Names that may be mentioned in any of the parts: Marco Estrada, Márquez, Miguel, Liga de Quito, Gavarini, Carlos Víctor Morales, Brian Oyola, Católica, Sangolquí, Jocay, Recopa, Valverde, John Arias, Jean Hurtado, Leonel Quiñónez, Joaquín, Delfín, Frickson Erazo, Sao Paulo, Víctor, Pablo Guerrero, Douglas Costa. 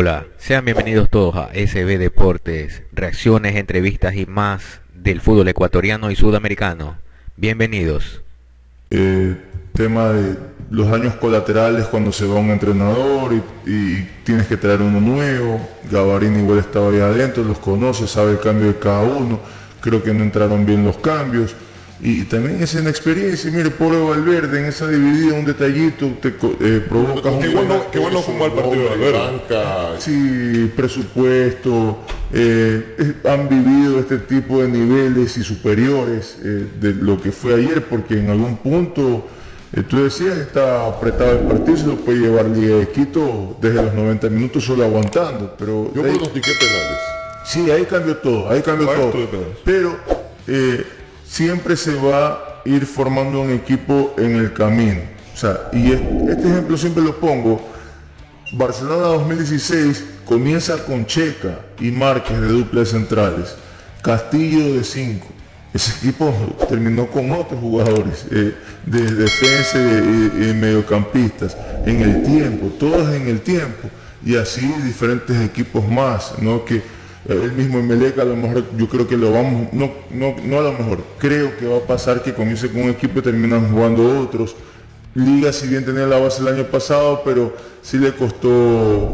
Hola, sean bienvenidos todos a SB Deportes, reacciones, entrevistas y más del fútbol ecuatoriano y sudamericano. Bienvenidos. Tema de los daños colaterales cuando se va un entrenador y tienes que traer uno nuevo. Gavarini igual estaba ahí adentro, los conoce, sabe el cambio de cada uno. Creo que no entraron bien los cambios. Y también es inexperiencia, y mire, pobre Valverde, en esa dividida, un detallito, te provocas un... Qué bueno fumó el partido de Valverde. Sí, presupuesto, han vivido este tipo de niveles y superiores de lo que fue ayer, porque en algún punto, tú decías, está apretado el partido, se lo puede llevar Liga de Quito desde los 90 minutos solo aguantando, pero... Yo pronostiqué penales. Sí, ahí cambió todo, pero... siempre se va a ir formando un equipo en el camino. O sea, y este ejemplo siempre lo pongo. Barcelona 2016 comienza con Checa y Márquez de dupla de centrales. Castillo de 5. Ese equipo terminó con otros jugadores de defensa y mediocampistas. En el tiempo, todos en el tiempo. Y así diferentes equipos más, ¿no? Que el mismo Emelec, a lo mejor, yo creo que lo vamos, no a lo mejor, creo que va a pasar que comience con un equipo y terminan jugando otros. Liga, si bien tenía la base el año pasado, pero sí le costó,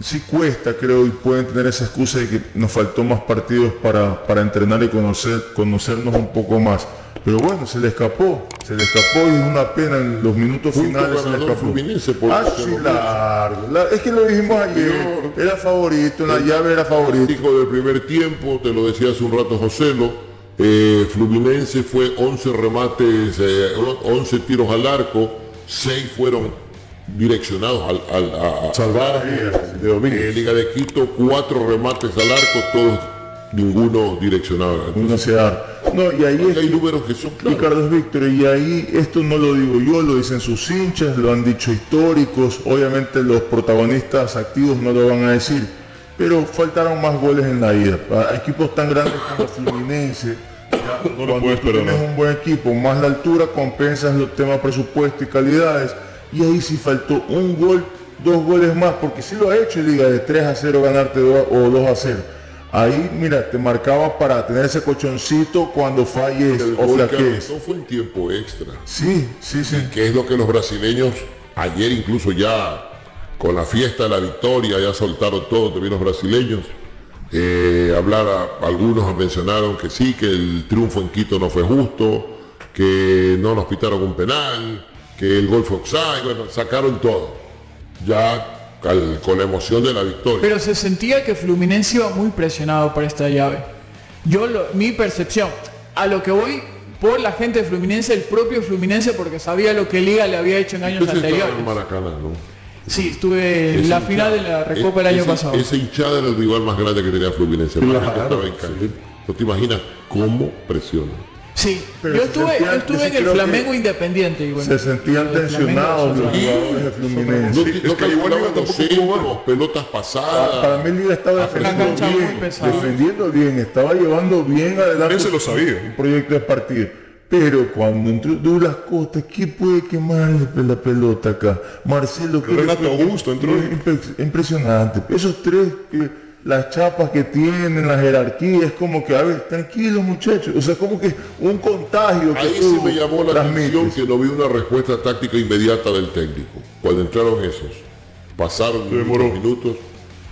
sí cuesta, creo, y pueden tener esa excusa de que nos faltó más partidos para entrenar y conocernos un poco más. Pero bueno, se le escapó y es una pena en los minutos finales. Se le escapó. Fluminense, ah, sí, largo. Es que lo dijimos ayer, era favorito, en la llave era favorito. Del primer tiempo, te lo decía hace un rato José, Fluminense fue 11 remates, 11 tiros al arco, 6 fueron direccionados a salvar de Liga de Quito, 4 remates al arco, todos, ninguno direccionado. No, y ahí hay números que son claros. Ricardo Víctor, y ahí esto no lo digo yo, lo dicen sus hinchas, lo han dicho históricos, obviamente los protagonistas activos no lo van a decir, pero faltaron más goles en la ida. Para equipos tan grandes como Fluminense, no lo puedes perdonar. Tienes un buen equipo, más la altura, compensas los temas presupuesto y calidades, y ahí sí faltó un gol, 2 goles más, porque sí lo ha hecho en Liga de 3-0 ganarte 2 a 0. Ahí, mira, te marcaba para tener ese colchoncito cuando falles o flaquees. Eso fue en tiempo extra. Sí. Que es lo que los brasileños ayer, incluso ya con la fiesta de la victoria, ya soltaron todo, también los brasileños. Algunos mencionaron que sí, que el triunfo en Quito no fue justo, que no nos pitaron un penal, que el gol fue offside, bueno, sacaron todo. Ya... con la emoción de la victoria. Pero se sentía que Fluminense iba muy presionado para esta llave. Mi percepción, a lo que voy por la gente de Fluminense, el propio Fluminense, porque sabía lo que Liga le había hecho en años anteriores. En Maracaná, ¿no? Sí, estuve en la final de la Recopa el año pasado. Ese hinchada era el rival más grande que tenía Fluminense. ¿No te imaginas cómo presiona? Sí, pero yo estuve en el Flamengo Independiente. Y bueno, se sentían tensionados los jugadores de Fluminense. Pelotas pasadas. Para mí Liga estaba defendiendo bien, estaba llevando bien adelante. Se lo sabía. Un proyecto de partido. Pero cuando entró Douglas Costa, ¿qué puede quemar la pelota acá? Marcelo, Renato Augusto entró. Impresionante. Esos tres que... las chapas que tienen, la jerarquía, es como que, a ver, tranquilos muchachos, o sea, como que un contagio que ahí sí me llamó la atención que no vi una respuesta táctica inmediata del técnico. Cuando entraron esos, pasaron 2 minutos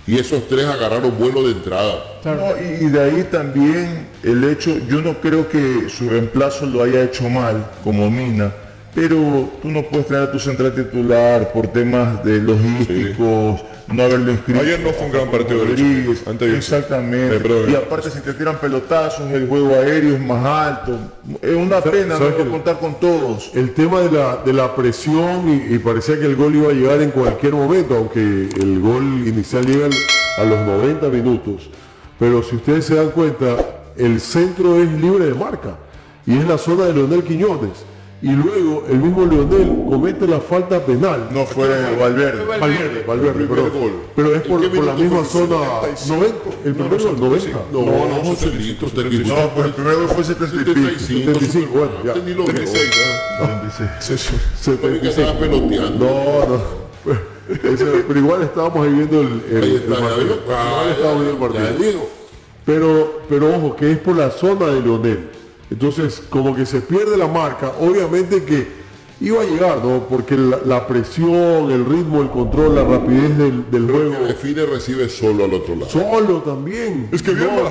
y esos tres agarraron vuelo de entrada. No, y de ahí también el hecho, yo no creo que su reemplazo lo haya hecho mal, como Mina, pero tú no puedes traer a tu central titular por temas de logísticos, no haberlo inscrito. Ayer no fue un gran partido de Rodríguez. Exactamente. Y aparte si te tiran pelotazos, el juego aéreo es más alto. Es una pena no contar con todos. El tema de la presión y parecía que el gol iba a llegar en cualquier momento, aunque el gol inicial llega a los 90 minutos. Pero si ustedes se dan cuenta, el centro es libre de marca y es la zona de Leonel Quiñónez. Y luego el mismo Leonel comete la falta penal. No fue Valverde, pero es por la misma zona. 90, el primer gol 90. No, 75. No, pues el primer gol fue 75. Bueno, ya. 76. Se estaba peloteando. No. Eso, pero igual estábamos viviendo el partido. Pero ojo, que es por la zona de Leonel. Entonces, como que se pierde la marca. Obviamente que iba a llegar, ¿no? Porque la presión, el ritmo, el control, la rapidez del juego. Pero que define, recibe solo al otro lado. Solo también. Es que había armado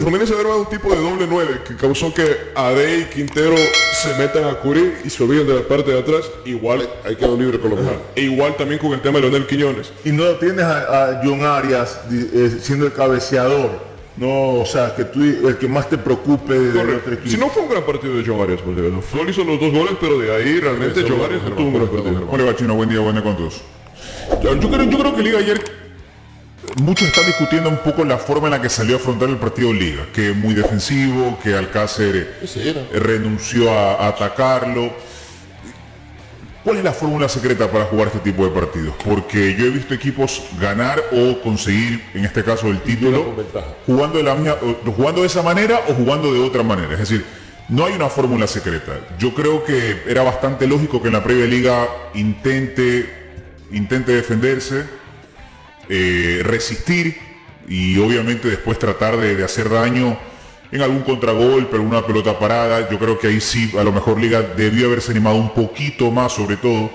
Fluminense había armado un tipo de doble 9 que causó que Adey y Quintero se metan a cubrir y se olviden de la parte de atrás. Igual hay que dar libre con los demás. E igual también con el tema de Leonel Quiñónez. Y no tienes a John Arias siendo el cabeceador. No, o sea, que tú el que más te preocupe de nuestro equipo. Si no fue un gran partido de John Arias, Flor hizo los dos goles, pero de ahí realmente John Arias no tuvo un gran partido. Hola, Gachino, buen día, buenas con todos. Yo creo que Liga ayer, muchos están discutiendo un poco la forma en la que salió a afrontar el partido Liga, que muy defensivo, que Alcácer renunció a atacarlo. ¿Cuál es la fórmula secreta para jugar este tipo de partidos? Porque yo he visto equipos ganar o conseguir, en este caso, el título jugando de esa manera o jugando de otra manera. Es decir, no hay una fórmula secreta. Yo creo que era bastante lógico que en la previa liga intente defenderse, resistir y obviamente después tratar de hacer daño en algún contragolpe, en una pelota parada. Yo creo que ahí sí, a lo mejor Liga debió haberse animado un poquito más sobre todo,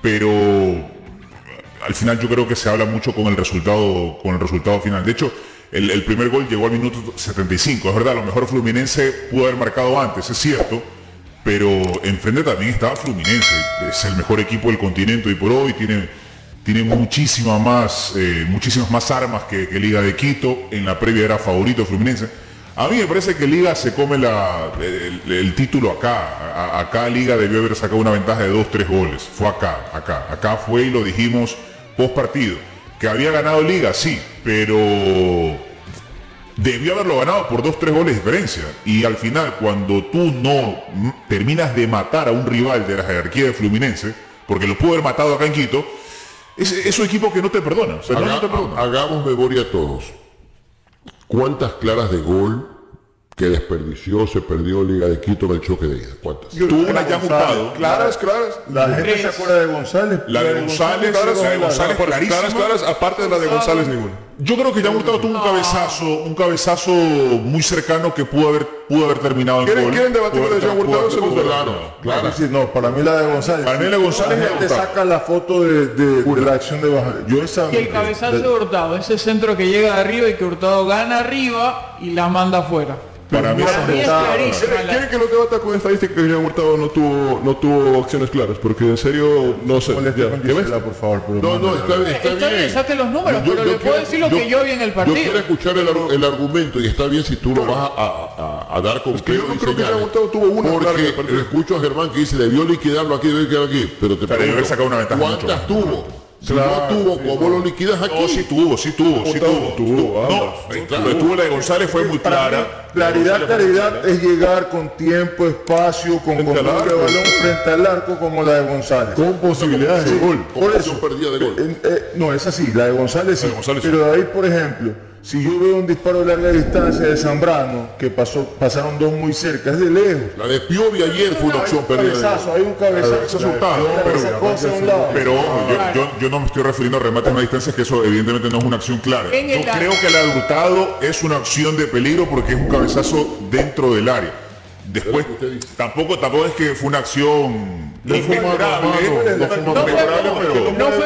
pero al final yo creo que se habla mucho con el resultado final. De hecho, el primer gol llegó al minuto 75, es verdad, a lo mejor Fluminense pudo haber marcado antes, es cierto, pero enfrente también estaba Fluminense, es el mejor equipo del continente hoy por hoy, tiene muchísimas más armas que Liga de Quito, en la previa era favorito Fluminense. A mí me parece que Liga se come el título acá. Acá Liga debió haber sacado una ventaja de 2-3 goles. Fue acá fue, y lo dijimos post partido. Que había ganado Liga, sí, pero debió haberlo ganado por 2-3 goles de diferencia. Y al final, cuando tú no terminas de matar a un rival de la jerarquía de Fluminense, porque lo pudo haber matado acá en Quito, es un equipo que no te perdona. O sea, no te perdona. Hagamos memoria a todos. ¿Cuántas claras de gol que desperdició, se perdió Liga de Quito en el choque de ida? ¿Cuántas? Tuvo una ya juntado. Claras. La gente se acuerda de González. La de González, claras, aparte de la de González, ninguna. Yo creo que ya Hurtado tuvo un cabezazo muy cercano que pudo haber terminado el gol. ¿Quieren debatir la de Jean Hurtado? Claro. No, para mí la de González. Para mí la de González. La gente saca la foto de la acción de Baja. Y el cabezazo de Hurtado, ese centro que llega de arriba y que Hurtado gana arriba y la manda afuera. Para mí es clarísimo. ¿Quieren que lo debata con estadística que Jean Hurtado no tuvo acciones claras? Porque en serio, no sé. Por favor, no, está bien. Saque los números, pero le puedo decir lo que yo vi en el partido. Yo quiero escuchar el argumento y está bien si tú lo vas a dar con que yo no creo que Jean Hurtado tuvo una. Porque escucho a Germán que dice, debió liquidarlo aquí, pero te pregunto, ¿cuántas tuvo? Si claro, no tuvo, sí, ¿cómo lo liquidas aquí? No, sí tuvo. La de González fue muy clara. Claridad es llegar con tiempo, espacio, con control de balón frente al arco como la de González. Con posibilidades de gol. Por eso perdía de gol. No, es así, la de González sí. Pero de ahí, por ejemplo, si yo veo un disparo de larga distancia de Zambrano, que pasaron dos muy cerca, es de lejos. La de Piovia ayer fue una opción perdida. Hay un cabezazo soltado, pero yo no me estoy refiriendo a remates a distancia, que eso evidentemente no es una acción clara. Yo creo que la de Hurtado es una acción de peligro porque es un cabezazo dentro del área. Después, tampoco es que fue una acción no fue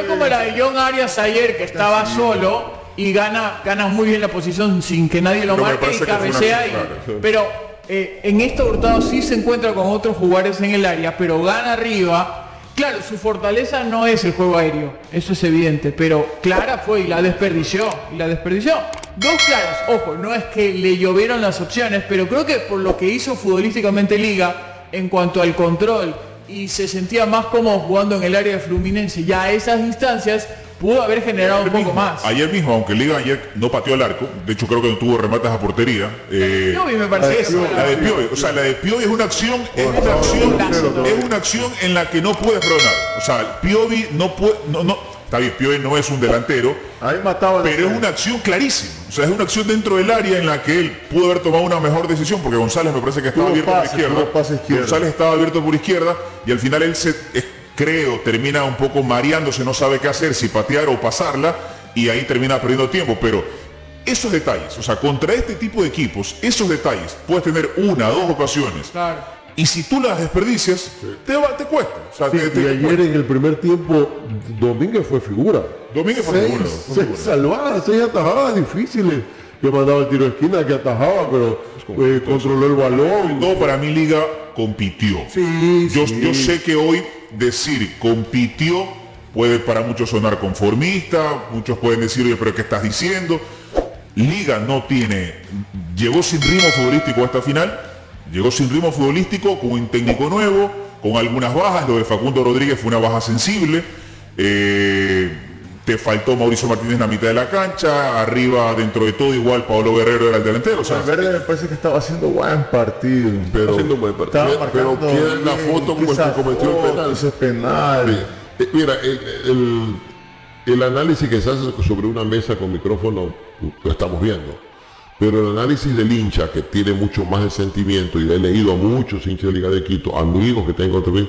como la de John Arias ayer, que estaba solo y gana muy bien la posición sin que nadie lo marque y cabecea. Pero en esto Hurtado sí se encuentra con otros jugadores en el área, pero gana arriba. Claro, su fortaleza no es el juego aéreo, eso es evidente, pero clara fue y la desperdició. Dos claras, ojo, no es que le llovieron las opciones, pero creo que por lo que hizo futbolísticamente Liga en cuanto al control y se sentía más cómodo jugando en el área de Fluminense, ya a esas instancias pudo haber generado un poco más. Ayer mismo, aunque Liga ayer no pateó el arco, de hecho creo que no tuvo remates a portería. Piovi me parece eso. La de Piovi, o sea, la de Piovi es una acción, en la que no puedes perdonar. O sea, Piovi no puede, está bien, Piovi no es un delantero, pero es una acción clarísima. O sea, es una acción dentro del área en la que él pudo haber tomado una mejor decisión, porque González me parece que estaba abierto por izquierda. González estaba abierto por izquierda y al final él se creo, termina un poco mareándose, no sabe qué hacer, si patear o pasarla, y ahí termina perdiendo tiempo. Pero esos detalles, o sea, contra este tipo de equipos, esos detalles, puedes tener una, dos ocasiones. Claro. Y si tú las desperdicias, sí, te cuesta. O sea, sí, y ayer cuesta. En el primer tiempo, Domínguez fue figura. Domínguez fue figura. Seis salvadas, 6 atajadas difíciles. Yo mandaba el tiro de esquina que atajaba, pero controló el balón. No, para mí Liga compitió. Sí, yo sé que hoy decir compitió puede para muchos sonar conformista, muchos pueden decir, oye, pero ¿qué estás diciendo? Liga no tiene, llegó sin ritmo futbolístico a esta final, llegó sin ritmo futbolístico, con un técnico nuevo, con algunas bajas, lo de Facundo Rodríguez fue una baja sensible. Te faltó Mauricio Martínez en la mitad de la cancha, arriba dentro de todo igual Pablo Guerrero era el delantero. Valverde me parece que estaba haciendo buen partido, pero queda en la foto como el que cometió el penal. Ese penal. Mira, el análisis que se hace sobre una mesa con micrófono lo estamos viendo, pero el análisis del hincha que tiene mucho más de sentimiento, y he leído a muchos hinchas de Liga de Quito, amigos que tengo también,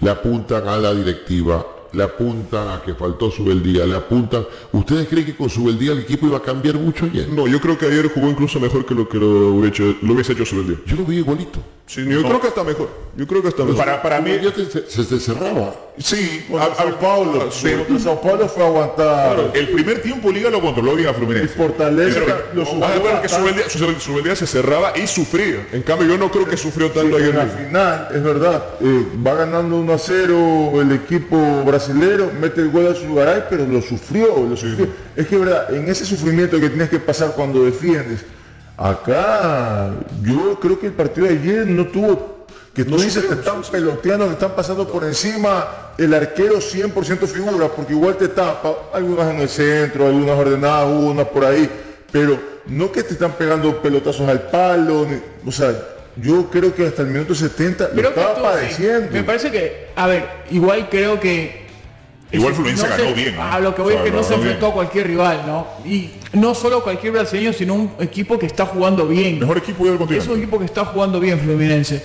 le apuntan a la directiva, le apuntan a que faltó Subeldía, le apuntan. ¿Ustedes creen que con Subeldía el equipo iba a cambiar mucho ayer? No, yo creo que ayer jugó incluso mejor que lo hubiese hecho Subeldía. Yo lo vi igualito. Sí, yo creo que está mejor. Yo creo que está mejor. Para mí se cerraba. Sí, Sao Paulo fue aguantar. Claro, el primer tiempo Liga lo controló bien a Fluminense. Y Fortaleza Subeldía se cerraba y sufría. En cambio yo no creo que sufrió tanto ayer. Al final, es verdad, va ganando 1-0 el equipo brasilero, mete el gol a Suárez, pero lo sufrió. Sí. Es que verdad, en ese sufrimiento que tienes que pasar cuando defiendes, acá yo creo que el partido de ayer no tuvo, que tú dices te están peloteando, te están pasando por encima, el arquero 100% figura, porque igual te tapa, algunas en el centro, algunas ordenadas, unas por ahí, pero no que te están pegando pelotazos al palo, o sea, yo creo que hasta el minuto 70 lo estaba padeciendo. Me parece que, a ver, igual creo que igual Fluminense ganó bien, ¿no? A lo que voy es que no se enfrentó a cualquier rival, ¿no? Y no solo cualquier brasileño, sino un equipo que está jugando bien. Mejor equipo del continente. Es un equipo que está jugando bien, Fluminense.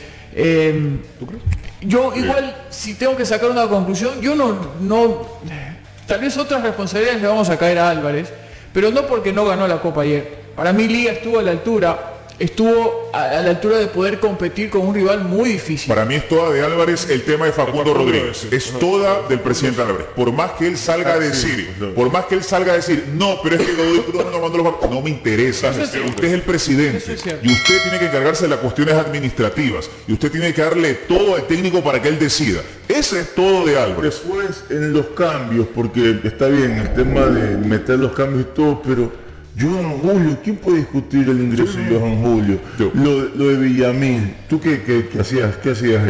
¿Tú crees? Yo igual, si tengo que sacar una conclusión, yo no tal vez otras responsabilidades le vamos a caer a Álvarez, pero no porque no ganó la Copa ayer. Para mí Liga estuvo a la altura. Estuvo a la altura de poder competir con un rival muy difícil. Para mí es toda de Álvarez, el tema de Facundo Rodríguez. Es toda del presidente Álvarez. Por más que él salga a decir, no, pero es que Godoy Cruz no mandó los barcos. No me interesa. Usted es el presidente. Y usted tiene que encargarse de las cuestiones administrativas. Y usted tiene que darle todo al técnico para que él decida. Ese es todo de Álvarez. Después, en los cambios, porque está bien el tema de meter los cambios y todo, pero Joan Julio, ¿quién puede discutir el ingreso de Joan Julio? Lo de Villamil, ¿tú qué hacías? ¿Qué hacías?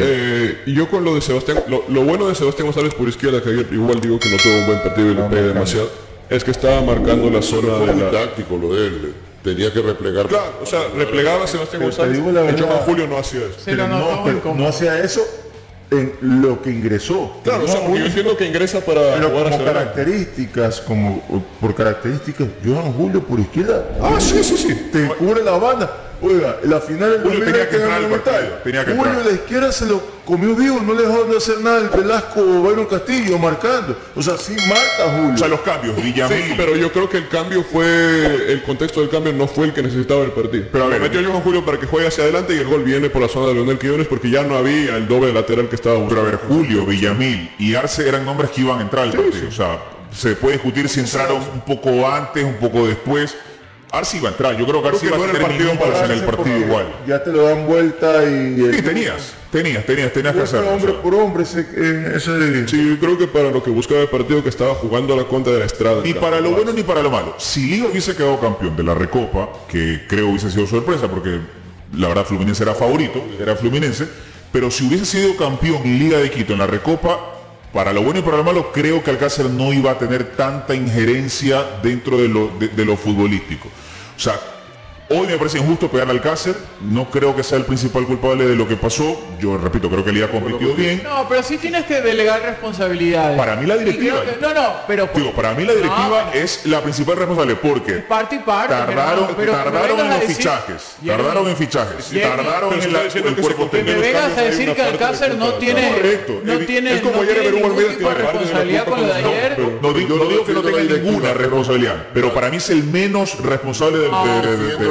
Yo con lo de Sebastián, lo bueno de Sebastián González por izquierda, que igual digo que no tuvo un buen partido y le pega demasiado, es que estaba marcando la zona de la... táctico lo de él, tenía que replegar. Claro, o sea, replegaba a Sebastián González, Joan Julio no hacía eso. Pero no hacía eso en lo que ingresó. Claro, o sea, yo entiendo que ingresa para jugar como características, Joan Julio por izquierda. Ah, sí. Te cubre la banda. Oiga, la final Julio tenía que entrar al partido. Julio a la izquierda se lo comió vivo, no le dejó de hacer nada el Velasco o Byron Castillo marcando. O sea, sí marca Julio. O sea, los cambios, Villamil. Sí, pero yo creo que el cambio fue, el contexto del cambio no fue el que necesitaba el partido. Pero a ver, metió a Joan Julio para que juegue hacia adelante y el gol viene por la zona de Leonel Quiñónez porque ya no había el doble lateral que estaba buscando. Pero a ver, Julio, Villamil y Arce eran nombres que iban a entrar al partido. Sí. O sea, se puede discutir si entraron un poco antes, un poco después. Arce iba a entrar, yo creo que Arce iba a tener minutos en el partido igual. Ya te lo dan vuelta y... Sí, tenías que hacerlo. Hombre por hombre, ese... Sí, yo creo que para lo que buscaba el partido que estaba jugando a la cuenta de la Estrada. Ni para lo bueno ni para lo malo. Si Liga hubiese quedado campeón de la Recopa, que creo hubiese sido sorpresa, porque la verdad Fluminense era favorito, era Fluminense, pero si hubiese sido campeón Liga de Quito en la Recopa, para lo bueno y para lo malo, creo que Alcácer no iba a tener tanta injerencia dentro de lo futbolístico. O sea, Hoy me parece injusto pegarle al Alcácer. No creo que sea el principal culpable de lo que pasó. Yo repito, creo que le ha competido bien. No, pero sí tienes que delegar responsabilidades. Para mí la directiva que, para mí la directiva es la principal responsable, porque parte y parte, tardaron en los fichajes. Tardaron en fichajes. Tardaron en el cuerpo técnico. Me vengas a decir que Alcácer no tiene responsabilidad con lo de ayer. No digo que no tenga ninguna responsabilidad, pero para mí es el menos responsable de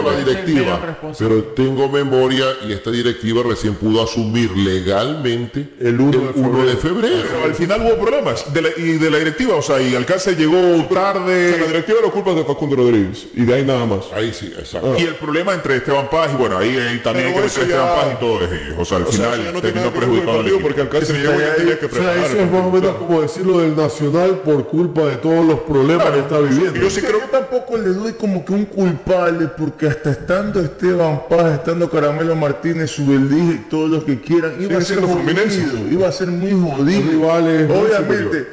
la directiva, pero tengo memoria y esta directiva recién pudo asumir legalmente el 1 de febrero. Pero al final hubo problemas de la directiva, o sea, y Alcácer llegó tarde. O sea, la directiva era culpa de Facundo Rodríguez y de ahí nada más. Ahí sí, exacto. Y el problema entre Esteban Paz y bueno, ahí también hay que meter Esteban Paz y todo es ellos. O sea, al final no terminó perjudicado al equipo. Porque Alcácer llegó y tenía que preparar. O sea, eso es más o menos como decirlo del Nacional por culpa de todos los problemas que está viviendo. Yo sí creo que tampoco le doy como que un culpable, porque hasta estando Esteban Paz, estando Caramelo Martínez, Subeldía y todos los que quieran, iba a ser jodido, iba a ser muy jodido. Obviamente,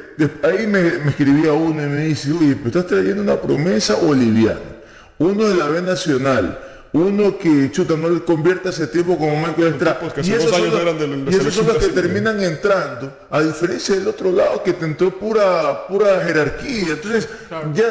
ahí me escribía uno y me dice, oye, pero estás trayendo una promesa boliviana, uno de la B Nacional, uno que chuta no le convierte hace tiempo como Marco Estrada, y esos son los que terminan entrando, a diferencia del otro lado que te entró pura jerarquía. Entonces ya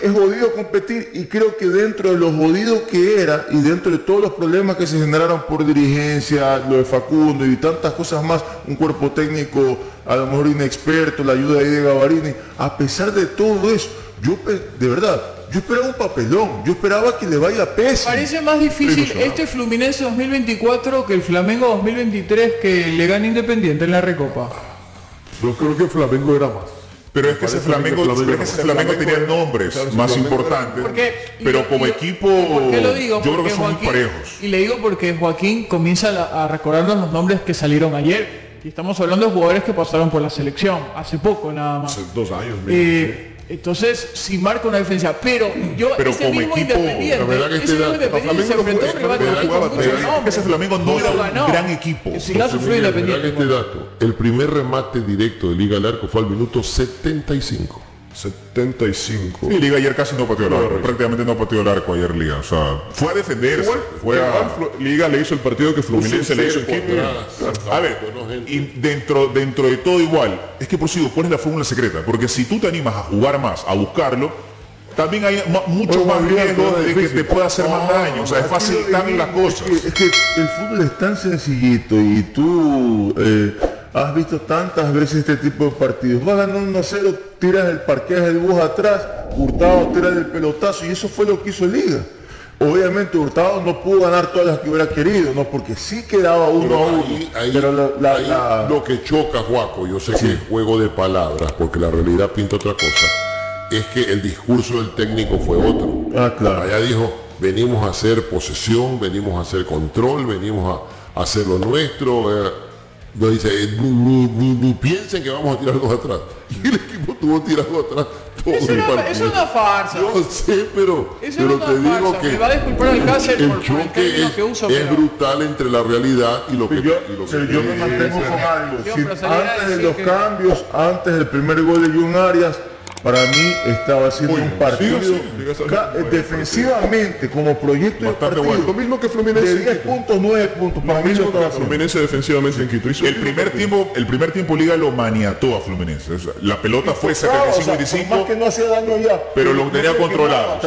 es jodido competir, y creo que dentro de lo jodido que era y dentro de todos los problemas que se generaron por dirigencia, lo de Facundo y tantas cosas más, un cuerpo técnico a lo mejor inexperto, la ayuda ahí de Gavarini, a pesar de todo eso, yo de verdad yo esperaba un papelón, yo esperaba que le vaya pésimo. Parece más difícil este Fluminense 2024 que el Flamengo 2023 que le gana Independiente en la Recopa. Yo creo que el Flamengo era más. Pero es que ese Flamengo tenía nombres más importantes, pero como equipo yo creo que son muy parejos. Y le digo porque Joaquín comienza a recordarnos los nombres que salieron ayer. Y estamos hablando de jugadores que pasaron por la selección hace poco nada más. Hace 2 años. Entonces, sí marca una diferencia, pero ese como mismo equipo, Independiente, la verdad que ese mismo Independiente se enfrentó a un rival que ese Flamengo no era un gran equipo. Si la sufrió Independiente. Este dato, el primer remate directo de Liga al arco fue al minuto 75. 75. Sí, Liga ayer casi no pateó el arco, prácticamente no pateó el arco ayer Liga, o sea, fue a defenderse. Liga le hizo el partido que Fluminense le hizo equipo. A ver, y dentro de todo igual, es que por si pones la fórmula secreta, porque si tú te animas a jugar más, a buscarlo, también hay mucho más riesgo de que te pueda hacer más daño, o sea, es facilitar las cosas. Es que el fútbol es tan sencillito y tú... has visto tantas veces este tipo de partidos. Vas ganando 1-0, tiras el parqueaje del bus atrás, Hurtado tira el pelotazo, y eso fue lo que hizo Liga. Obviamente Hurtado no pudo ganar todas las que hubiera querido, no, porque sí quedaba 1-1. Pero lo que choca, Joaco, yo sé que es juego de palabras, porque la realidad pinta otra cosa, es que el discurso del técnico fue otro. Ah, claro. Allá dijo, venimos a hacer posesión, venimos a hacer control, venimos a hacer lo nuestro. No dice, ni piensen que vamos a tirar dos atrás. Y el equipo tuvo tirado atrás todo el partido. Es una farsa. Yo sé, pero te digo que el choque es brutal entre la realidad y lo que... Yo me mantengo con algo. Antes de los cambios, antes del primer gol de John Arias, para mí estaba siendo un partido defensivamente como proyecto de partido, lo mismo que Fluminense de 10 puntos, 9 puntos, para mí lo que Fluminense defensivamente en Quito hizo. El primer tiempo Liga lo maniató a Fluminense, o sea, la pelota fue 75 y 5, que no hacía daño ya, pero lo tenía controlado,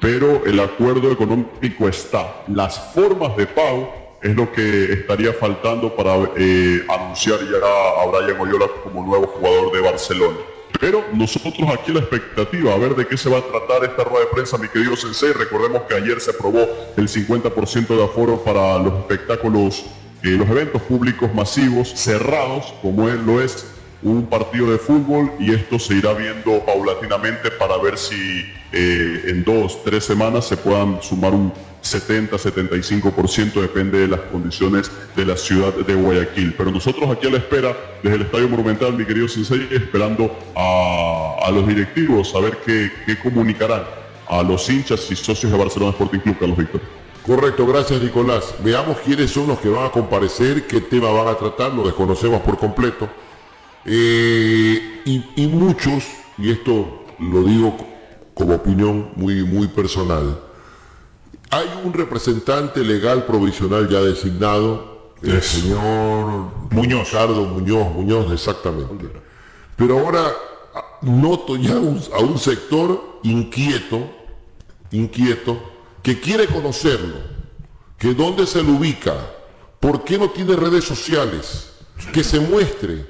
pero el acuerdo económico está, las formas de pago es lo que estaría faltando para anunciar ya a Brian Oyola como nuevo jugador de Barcelona. Pero nosotros aquí la expectativa, a ver de qué se va a tratar esta rueda de prensa, mi querido Sensei. Recordemos que ayer se aprobó el 50% de aforo para los espectáculos, los eventos públicos masivos cerrados, como lo es un partido de fútbol, y esto se irá viendo paulatinamente para ver si en 2 o 3 semanas se puedan sumar un 70-75%, depende de las condiciones de la ciudad de Guayaquil. Pero nosotros aquí a la espera, desde el Estadio Monumental, mi querido Sensei, esperando a los directivos, a ver qué comunicarán a los hinchas y socios de Barcelona Sporting Club, Carlos Víctor. Correcto, gracias Nicolás. Veamos quiénes son los que van a comparecer, qué tema van a tratar, lo desconocemos por completo. Y muchos, y esto lo digo como opinión muy personal, Hay un representante legal provisional ya designado, el señor Muñoz. Ricardo Muñoz, exactamente. Pero ahora noto ya a un sector inquieto, que quiere conocerlo, que dónde se lo ubica, por qué no tiene redes sociales, que se muestre.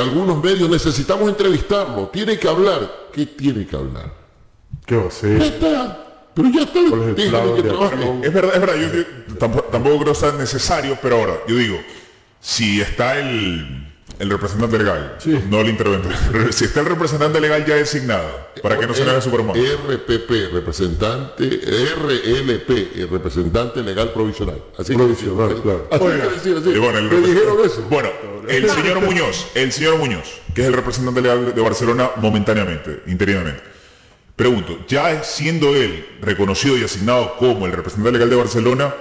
Algunos medios necesitamos entrevistarlo, tiene que hablar. ¿Qué tiene que hablar? ¿Qué va a ser? Ya está. Pero ya está, déjame que trabaje. Es verdad, yo tampoco creo que sea necesario, pero ahora, yo digo, si está el representante legal, sí, no el interventor, si está el representante legal ya designado, para que no se le haga Superman. RLP, el representante legal provisional. Así provisional, que, claro. Así oiga, que decir, así. Bueno, ¿le dijeron eso? Bueno, el señor Muñoz, que es el representante legal de Barcelona momentáneamente, interinamente. Pregunto, ya siendo él reconocido y asignado como el representante legal de Barcelona,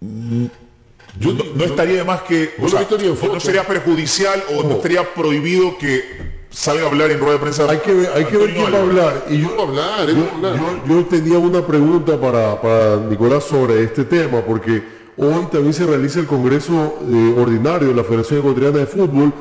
no estaría de más que... ¿No sería perjudicial o no estaría prohibido que salga a hablar en rueda de prensa? Hay que ver quién va a hablar. Y yo tenía una pregunta para Nicolás sobre este tema, porque hoy también se realiza el Congreso Ordinario de la Federación Ecuatoriana de Fútbol.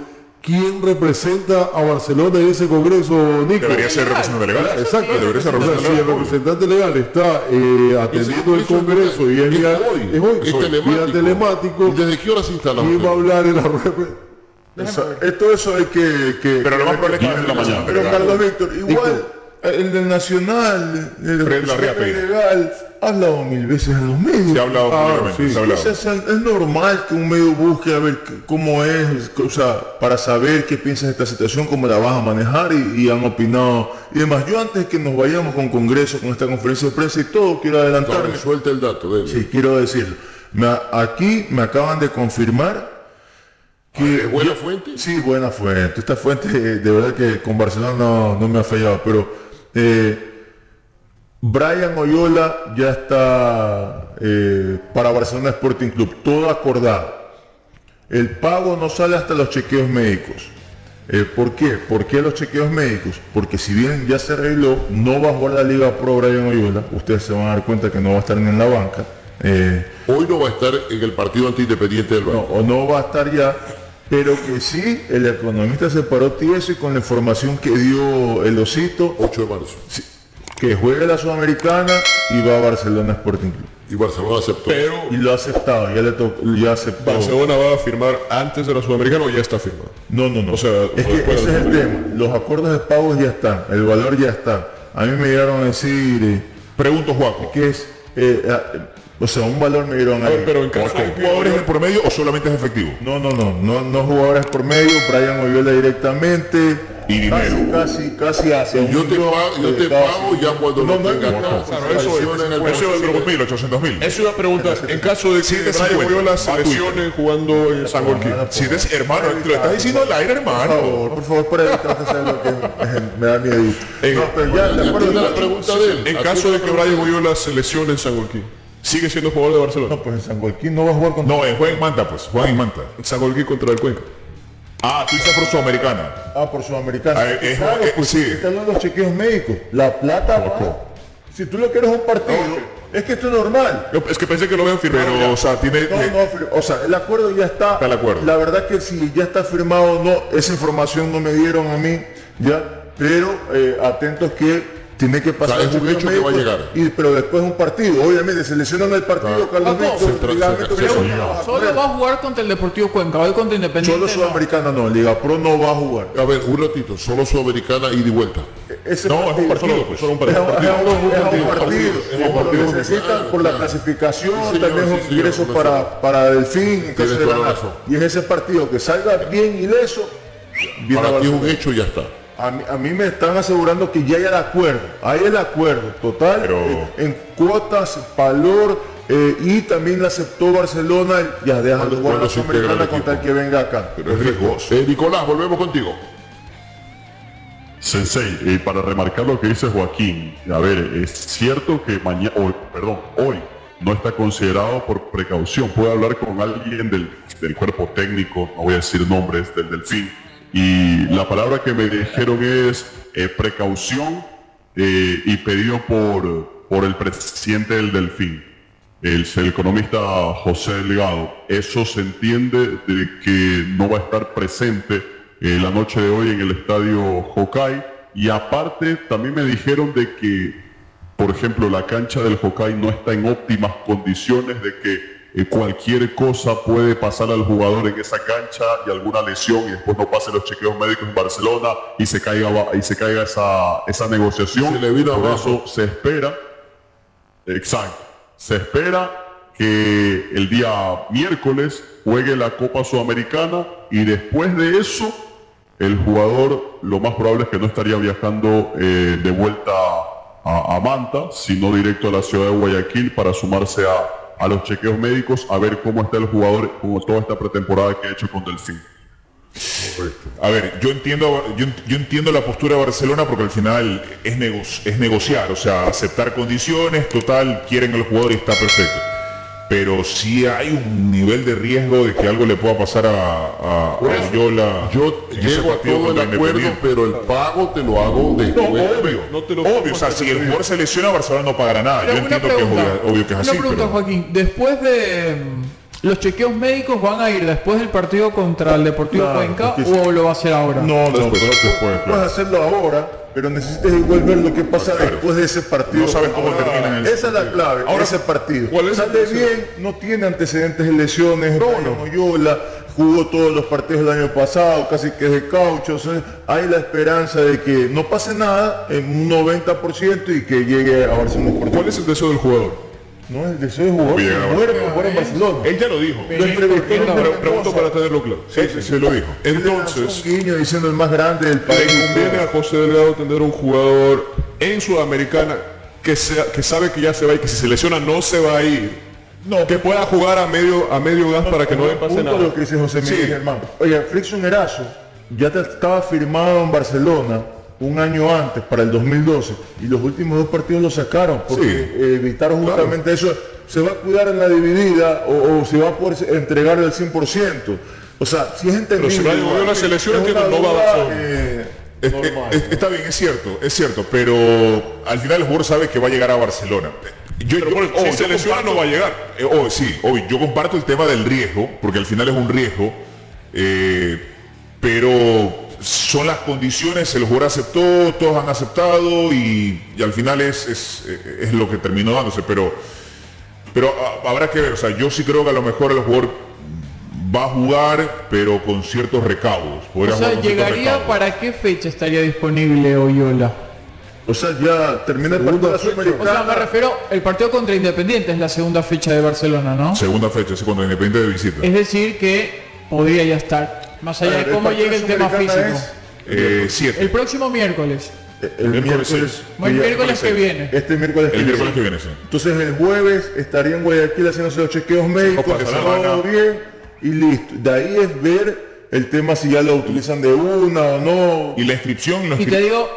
¿Quién representa a Barcelona en ese congreso, Nico? Debería ser representante legal. Exacto, debería ser representante legal. Si el representante legal está atendiendo el congreso y es hoy, telemático. ¿Y desde qué hora se instala? ¿Quién va a hablar en la representación? Eso hay que... Pero lo más probable es que en la mañana. Pero Carlos Víctor, igual el del Nacional, el representante legal, ha hablado 1000 veces en los medios. Se ha hablado públicamente, se ha hablado. Es normal que un medio busque a ver cómo es, o sea, para saber qué piensas de esta situación, cómo la vas a manejar y han opinado y demás. Yo antes que nos vayamos con Congreso, con esta conferencia de prensa y todo, quiero adelantarme. Claro, suelta el dato, dele. Sí, quiero decirlo. Aquí me acaban de confirmar. ¿Es buena fuente? Sí, buena fuente. Esta fuente de verdad que con Barcelona no me ha fallado, pero... Brian Oyola ya está para Barcelona Sporting Club, todo acordado. El pago no sale hasta los chequeos médicos. ¿Por qué? ¿Por qué los chequeos médicos? Porque si bien ya se arregló, no va a jugar la Liga Pro Brian Oyola. Ustedes se van a dar cuenta que no va a estar ni en la banca. Hoy no va a estar en el partido ante Independiente del Valle. No va a estar ya. Pero que sí, el economista se paró tieso y con la información que dio el Osito. 8 de marzo. Sí, que juegue la Sudamericana y va a Barcelona Sporting Club. Y Barcelona aceptó. Y lo ha aceptado, ya aceptó. ¿Barcelona va a firmar antes de la Sudamericana o ya está firmado? No. O sea, es que ese es el tema. Los acuerdos de pagos ya están, el valor ya está. A mí me llegaron a decir... pregunto, Joaco. ¿Qué es? O sea, un valor me dieron a ver, pero en caso de jugadores de por medio o solamente es efectivo. No jugadores por medio, Brian Oyola directamente y dinero. Casi hacia un yo te pago ya cuando eso es 800 mil. Es una pregunta, en caso de que Brian Oyola se lesione jugando en Sangolquí. Si eres hermano, te lo estás diciendo al aire, hermano. Por favor, para evitar que sea lo que me da miedo. La pregunta de él, en caso de que Brian Oyola se lesione en Sangolquí, ¿sigue siendo jugador de Barcelona? No, pues en Sangolquí no va a jugar contra... No, juega en Manta, pues. Juega en Manta. Sangolquí contra el Cuenca. Ah, tú dices por Sudamericana. Por Sudamericana. Sí. Están los chequeos médicos. La plata va. Si tú lo quieres un partido, es que esto es normal. Yo, es que pensé que lo habían firmado. Pero, o sea, tiene... o sea, el acuerdo ya está. Está el acuerdo. La verdad que si ya está firmado o no, esa información no me dieron a mí, ya. Pero atentos que... tiene que pasar, o sea, es un hecho que va a llegar. Pero después un partido, obviamente, se lesionan el partido, claro. Carlos Víctor, solo va a jugar contra el Deportivo Cuenca, hoy contra Independiente. Solo Sudamericana no, Liga Pro no va a jugar. A ver, un ratito, solo Sudamericana ida y vuelta. Es un partido, pues, solo un partido. Es un partido. Necesitan por la clasificación, también los ingresos para Delfín. Y es ese partido que salga bien ileso. Para ti un hecho ya está. A mí me están asegurando que ya hay el acuerdo, total. Pero... en cuotas, valor, y también la aceptó Barcelona, ya dejando jugar la Sudamericana con tal que venga acá. Pero es riesgoso. Nicolás, volvemos contigo. Sensei, para remarcar lo que dice Joaquín, a ver, es cierto que hoy no está considerado por precaución. Puede hablar con alguien del cuerpo técnico, no voy a decir nombres, del Delfín. Y la palabra que me dijeron es precaución y pedido por por el presidente del Delfín, el economista José Delgado. Eso se entiende de que no va a estar presente la noche de hoy en el estadio Jocay. Y aparte también me dijeron de que, por ejemplo, la cancha del Jocay no está en óptimas condiciones, de que cualquier cosa puede pasar al jugador en esa cancha y alguna lesión, y después no pasen los chequeos médicos en Barcelona y se caiga esa negociación. Se le vino abajo. Eso se espera. Exacto. Se espera que el día miércoles juegue la Copa Sudamericana y después de eso el jugador lo más probable es que no estaría viajando de vuelta a Manta, sino directo a la ciudad de Guayaquil para sumarse a los chequeos médicos, a ver cómo está el jugador con toda esta pretemporada que ha hecho con Delfín. Correcto. A ver, yo entiendo la postura de Barcelona, porque al final es negociar, o sea, aceptar condiciones, total, quieren al jugador y está perfecto. Pero sí hay un nivel de riesgo de que algo le pueda pasar a Oyola. Yo llego a todo el acuerdo, pero el pago te lo hago después. Obvio, o sea, si el jugador se lesiona, Barcelona no pagará nada. Yo entiendo que es obvio que es así. Una pregunta, Joaquín, después de... ¿Los chequeos médicos van a ir después del partido contra el Deportivo Cuenca o lo va a hacer ahora? No, después. Puedes hacerlo ahora, pero necesitas igual ver lo que pasa después de ese partido. No sabes cómo termina. Esa es la clave, ahora, ese partido. Sale bien, no tiene antecedentes de lesiones. Oyola jugó todos los partidos del año pasado, casi que de caucho. O sea, hay la esperanza de que no pase nada en un 90% y que llegue a Barcelona. ¿Cuál es el deseo del jugador? No, el deseo de jugador, muere en Barcelona. Él ya lo dijo. Pregunto para tenerlo claro. Sí, se lo dijo. Entonces, un guiño diciendo el más grande del país. Conviene a José Delgado tener un jugador en Sudamericana que sabe que ya se va y que si se lesiona no se va a ir. No, que pueda jugar a medio gas para que no le pase nada. Lo que dice José Miguel, hermano. Oye, Frickson Erazo ya estaba firmado en Barcelona un año antes, para el 2012, y los últimos dos partidos lo sacaron porque evitaron justamente eso. Se va a cuidar en la dividida o se va a poder entregar al 100%. O sea, si es entendible. Pero si va a llevar una selección, es que no va a dar. Está bien, es cierto, pero al final el jugador sabe que va a llegar a Barcelona. Si se lesiona no va a llegar. Yo comparto el tema del riesgo, porque al final es un riesgo, pero son las condiciones, el jugador aceptó, todos han aceptado y al final es lo que terminó dándose, pero habrá que ver. O sea, yo sí creo que a lo mejor el jugador va a jugar, pero con ciertos recaudos. O sea, ¿llegaría para qué fecha estaría disponible Oyola? O sea, ya termina el partido de la Sudamericana. O sea, me refiero, el partido contra Independiente es la segunda fecha de Barcelona, ¿no? Segunda fecha, es contra Independiente de visita. Es decir que podría ya estar. Más allá de cómo llegue el tema físico. El próximo miércoles. El miércoles que viene. Sí. Entonces el jueves estaría en Guayaquil haciéndose los chequeos médicos, todo bien y listo. De ahí es ver el tema si ya lo utilizan de una o no. Y la inscripción. Y te digo,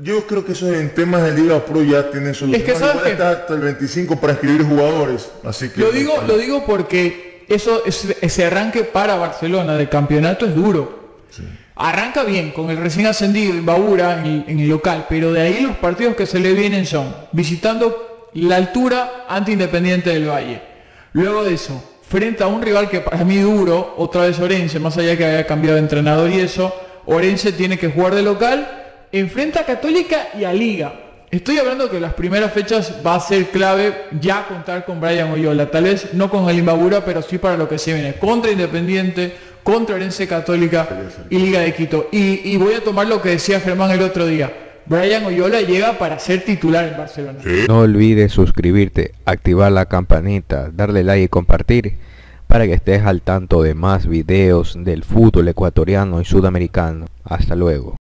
yo creo que eso en temas de Liga Pro ya tienen solución. Es que sabes que está hasta el 25 para inscribir jugadores. Así que lo digo porque eso, ese arranque para Barcelona del campeonato es duro. Sí. Arranca bien con el recién ascendido Imbabura en el local, pero de ahí los partidos que se le vienen son visitando la altura ante Independiente del Valle. Luego de eso, frente a un rival que para mí duro, otra vez Orense, más allá que haya cambiado de entrenador y eso, Orense tiene que jugar de local, enfrenta a Católica y a Liga. Estoy hablando que las primeras fechas va a ser clave ya contar con Brian Oyola, tal vez no con el Imbabura, pero sí para lo que se viene, contra Independiente, contra Orense, Católica y Liga de Quito. Y voy a tomar lo que decía Germán el otro día, Brian Oyola llega para ser titular en Barcelona. No olvides suscribirte, activar la campanita, darle like y compartir para que estés al tanto de más videos del fútbol ecuatoriano y sudamericano. Hasta luego.